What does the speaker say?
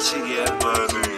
she get money.